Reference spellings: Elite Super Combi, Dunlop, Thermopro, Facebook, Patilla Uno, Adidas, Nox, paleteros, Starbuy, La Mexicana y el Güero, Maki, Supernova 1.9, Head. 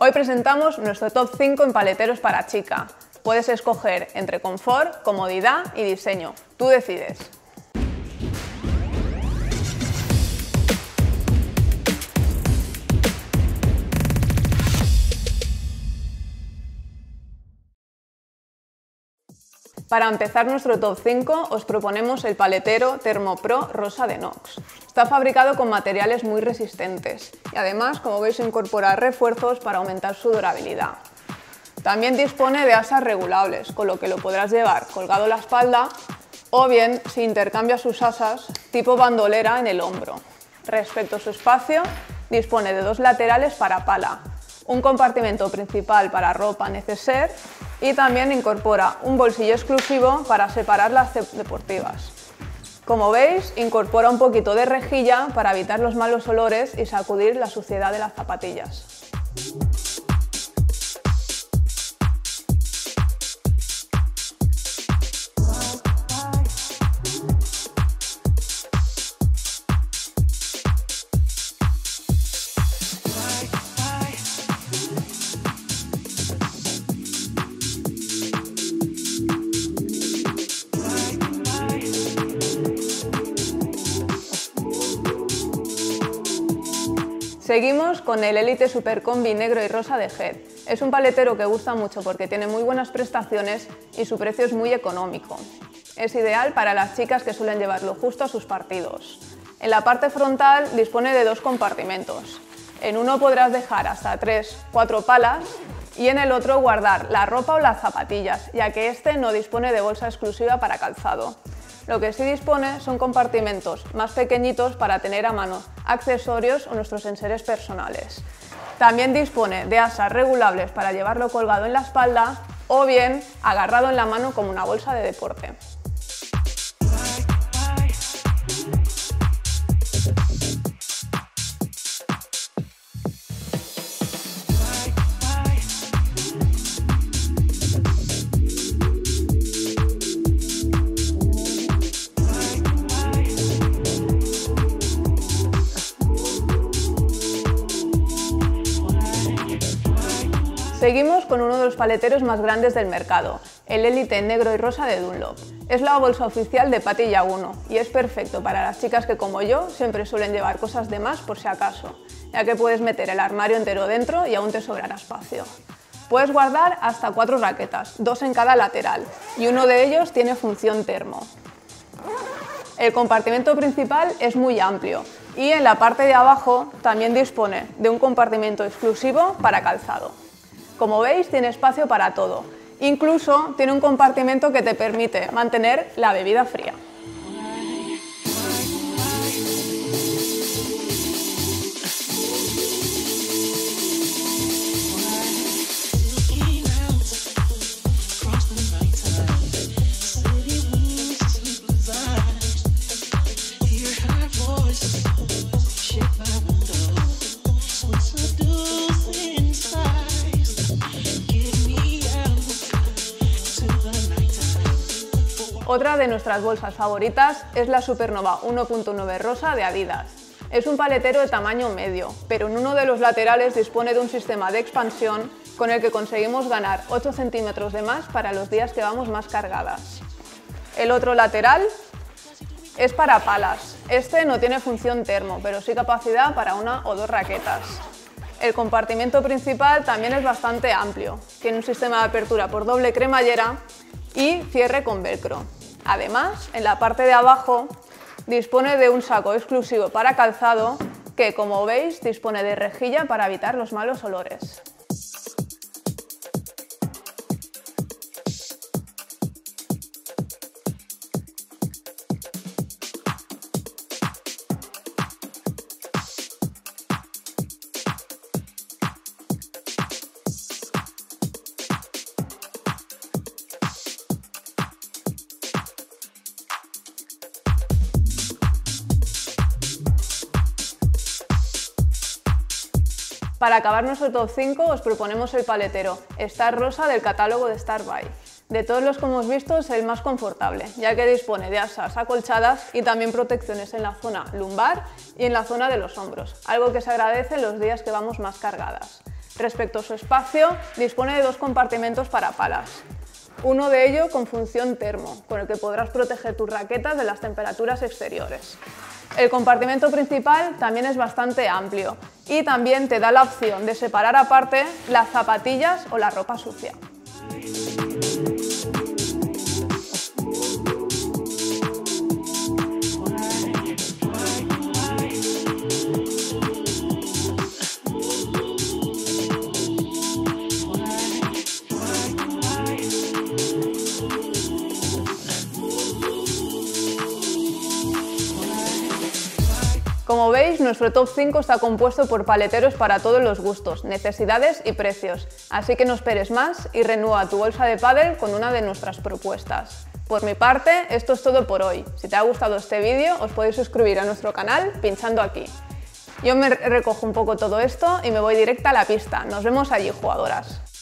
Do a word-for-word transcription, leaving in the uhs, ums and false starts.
Hoy presentamos nuestro top cinco en paleteros para chica. Puedes escoger entre confort, comodidad y diseño. Tú decides. Para empezar nuestro top cinco os proponemos el paletero Thermopro rosa de Nox. Está fabricado con materiales muy resistentes y además, como veis, incorpora refuerzos para aumentar su durabilidad. También dispone de asas regulables, con lo que lo podrás llevar colgado a la espalda o bien si intercambia sus asas tipo bandolera en el hombro. Respecto a su espacio, dispone de dos laterales para pala, un compartimento principal para ropa neceser y también incorpora un bolsillo exclusivo para separar las deportivas. Como veis, incorpora un poquito de rejilla para evitar los malos olores y sacudir la suciedad de las zapatillas. Seguimos con el Elite Super Combi negro y rosa de Head. Es un paletero que gusta mucho porque tiene muy buenas prestaciones y su precio es muy económico. Es ideal para las chicas que suelen llevarlo justo a sus partidos. En la parte frontal dispone de dos compartimentos. En uno podrás dejar hasta tres cuatro palas y en el otro guardar la ropa o las zapatillas, ya que este no dispone de bolsa exclusiva para calzado. Lo que sí dispone son compartimentos más pequeñitos para tener a mano accesorios o nuestros enseres personales. También dispone de asas regulables para llevarlo colgado en la espalda o bien agarrado en la mano como una bolsa de deporte. Seguimos con uno de los paleteros más grandes del mercado, el Elite negro y rosa de Dunlop. Es la bolsa oficial de Patilla Uno y es perfecto para las chicas que, como yo, siempre suelen llevar cosas de más por si acaso, ya que puedes meter el armario entero dentro y aún te sobrará espacio. Puedes guardar hasta cuatro raquetas, dos en cada lateral, y uno de ellos tiene función termo. El compartimento principal es muy amplio y en la parte de abajo también dispone de un compartimento exclusivo para calzado. Como veis, tiene espacio para todo. Incluso tiene un compartimento que te permite mantener la bebida fría. Otra de nuestras bolsas favoritas es la Supernova uno punto nueve rosa de Adidas. Es un paletero de tamaño medio, pero en uno de los laterales dispone de un sistema de expansión con el que conseguimos ganar ocho centímetros de más para los días que vamos más cargadas. El otro lateral es para palas. Este no tiene función termo, pero sí capacidad para una o dos raquetas. El compartimento principal también es bastante amplio. Tiene un sistema de apertura por doble cremallera y cierre con velcro. Además, en la parte de abajo dispone de un saco exclusivo para calzado que, como veis, dispone de rejilla para evitar los malos olores. Para acabar nuestro top cinco os proponemos el paletero Star rosa del catálogo de Starbuy. De todos los que hemos visto es el más confortable, ya que dispone de asas acolchadas y también protecciones en la zona lumbar y en la zona de los hombros, algo que se agradece en los días que vamos más cargadas. Respecto a su espacio, dispone de dos compartimentos para palas. Uno de ellos con función termo, con el que podrás proteger tus raquetas de las temperaturas exteriores. El compartimento principal también es bastante amplio y también te da la opción de separar aparte las zapatillas o la ropa sucia. Como veis, nuestro top cinco está compuesto por paleteros para todos los gustos, necesidades y precios, así que no esperes más y renueva tu bolsa de pádel con una de nuestras propuestas. Por mi parte, esto es todo por hoy. Si te ha gustado este vídeo, os podéis suscribir a nuestro canal pinchando aquí. Yo me recojo un poco todo esto y me voy directa a la pista. Nos vemos allí, jugadoras.